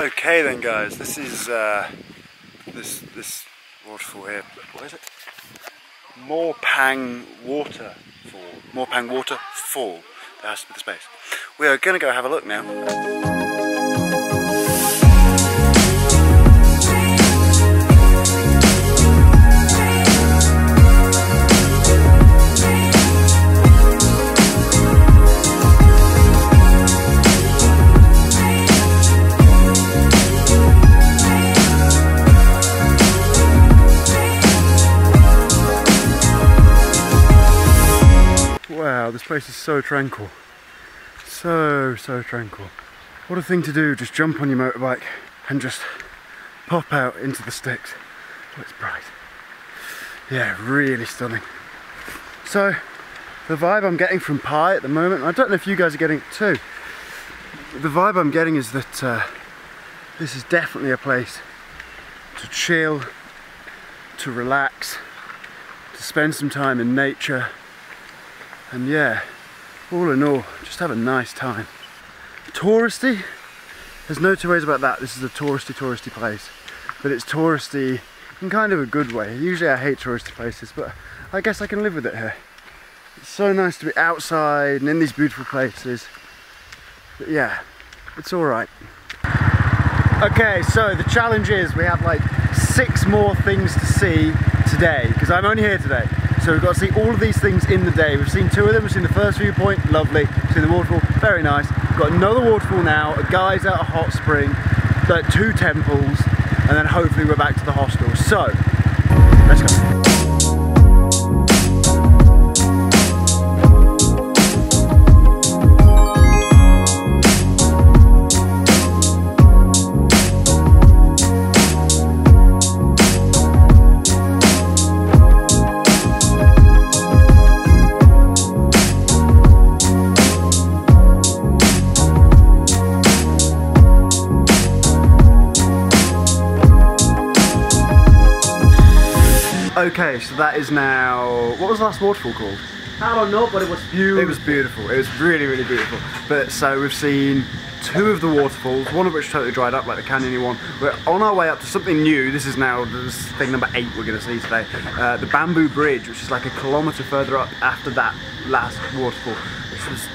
Okay then guys, this is this waterfall here. What is it? Morpang Waterfall. Morpang Waterfall. There has to be the space. We are going to go have a look now. Wow, this place is so tranquil, so tranquil. What a thing to do, just jump on your motorbike and just pop out into the sticks. Oh, it's bright. Yeah, really stunning. So, the vibe I'm getting from Pai at the moment, I don't know if you guys are getting it too, the vibe I'm getting is that this is definitely a place to chill, to relax, to spend some time in nature, and yeah, all in all, just have a nice time. Touristy? There's no two ways about that. This is a touristy place. But it's touristy in kind of a good way. Usually I hate touristy places, but I guess I can live with it here. It's so nice to be outside and in these beautiful places. But yeah, it's all right. Okay, so the challenge is we have like 6 more things to see today, because I'm only here today. So we've got to see all of these things in the day. We've seen 2 of them. We've seen the first viewpoint, lovely. We've seen the waterfall, very nice. We've got another waterfall now, a guy's at a hot spring, 2 temples, and then hopefully we're back to the hostel. So, let's go. Okay, so that is now, what was the last waterfall called? I don't know, but it was beautiful. It was beautiful, it was really beautiful. But so we've seen 2 of the waterfalls, one of which totally dried up, like the canyony one. We're on our way up to something new. This is now this thing number 8 we're going to see today. The Bamboo Bridge, which is like a kilometre further up after that last waterfall, which was,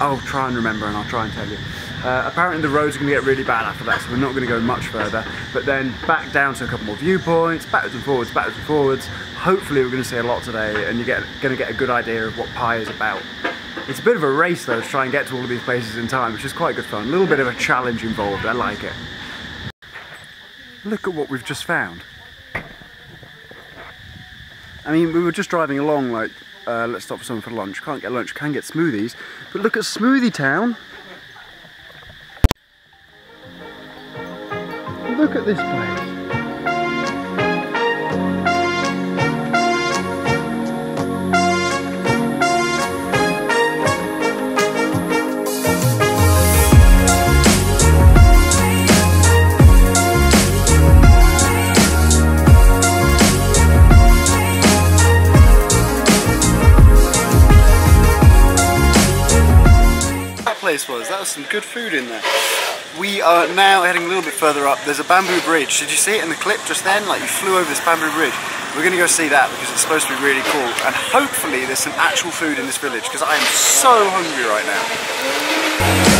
I'll try and remember and I'll try and tell you. Apparently the roads are going to get really bad after that, so we're not going to go much further, but then back down to a couple more viewpoints, backwards and forwards. Hopefully we're going to see a lot today and you're going to get a good idea of what Pai is about. It's a bit of a race though to try and get to all of these places in time, which is quite good fun. A little bit of a challenge involved, I like it. Look at what we've just found. I mean, we were just driving along like, let's stop for something for lunch. Can't get lunch, can get smoothies, but look at Smoothie Town. Look at this place. That place was, that was some good food in there. We are now heading a little bit further up. There's a bamboo bridge. Did you see it in the clip just then? Like you flew over this bamboo bridge. We're going to go see that because it's supposed to be really cool. And hopefully there's some actual food in this village because I am so hungry right now.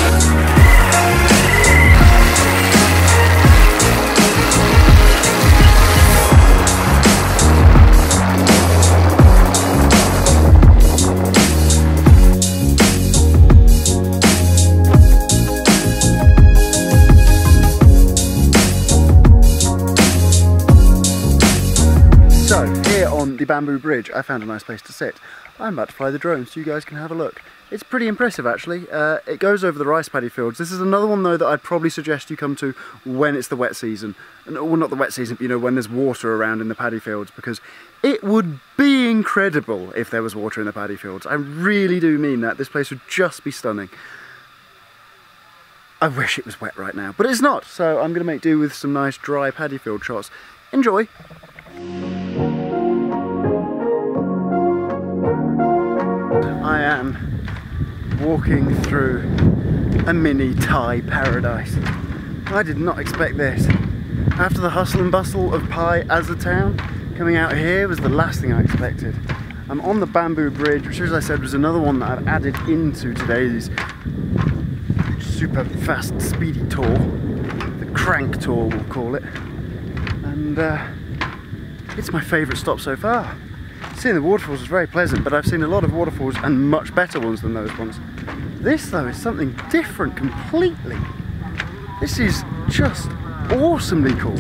The Bamboo Bridge, I found a nice place to sit. I'm about to fly the drone so you guys can have a look. It's pretty impressive actually. It goes over the rice paddy fields. This is another one though that I'd probably suggest you come to when it's the wet season. Well, not the wet season, but you know, when there's water around in the paddy fields, because it would be incredible if there was water in the paddy fields. I really do mean that. This place would just be stunning. I wish it was wet right now, but it's not. So I'm going to make do with some nice dry paddy field shots. Enjoy. am walking through a mini Thai paradise. I did not expect this. After the hustle and bustle of Pai as a town, coming out here was the last thing I expected. I'm on the Bamboo Bridge, which, as I said, was another one that I've added into today's super fast, speedy tour. The crank tour, we'll call it. And it's my favourite stop so far. Seeing the waterfalls is very pleasant, but I've seen a lot of waterfalls and much better ones than those ones. This, though, is something different completely. This is just awesomely cool.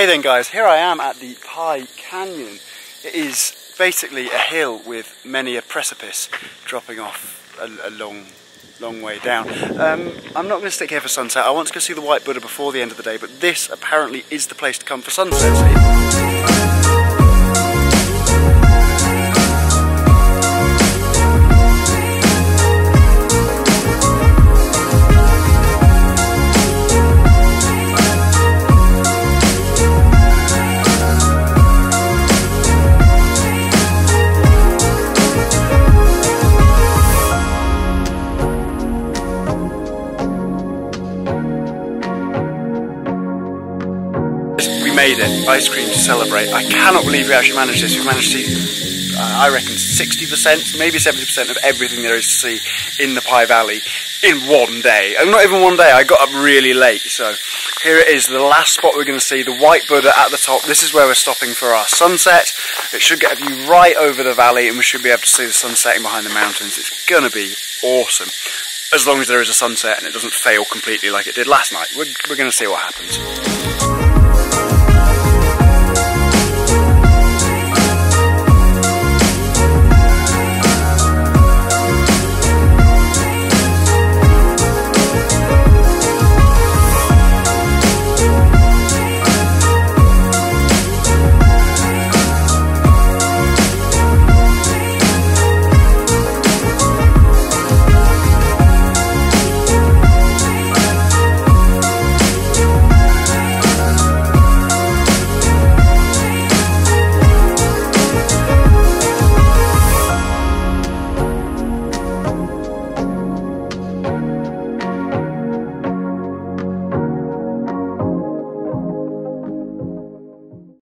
Okay then guys, here I am at the Pai Canyon. It is basically a hill with many a precipice dropping off a long way down. I'm not going to stick here for sunset. I want to go see the White Buddha before the end of the day, but this apparently is the place to come for sunsets. Made it, ice cream to celebrate. I cannot believe we actually managed this. We've managed to see, I reckon, 60%, maybe 70% of everything there is to see in the Pai Valley in one day. And not even one day, I got up really late. So here it is, the last spot we're going to see, the White Buddha at the top. This is where we're stopping for our sunset. It should get a view right over the valley and we should be able to see the sun setting behind the mountains. It's going to be awesome. As long as there is a sunset and it doesn't fail completely like it did last night. We're going to see what happens.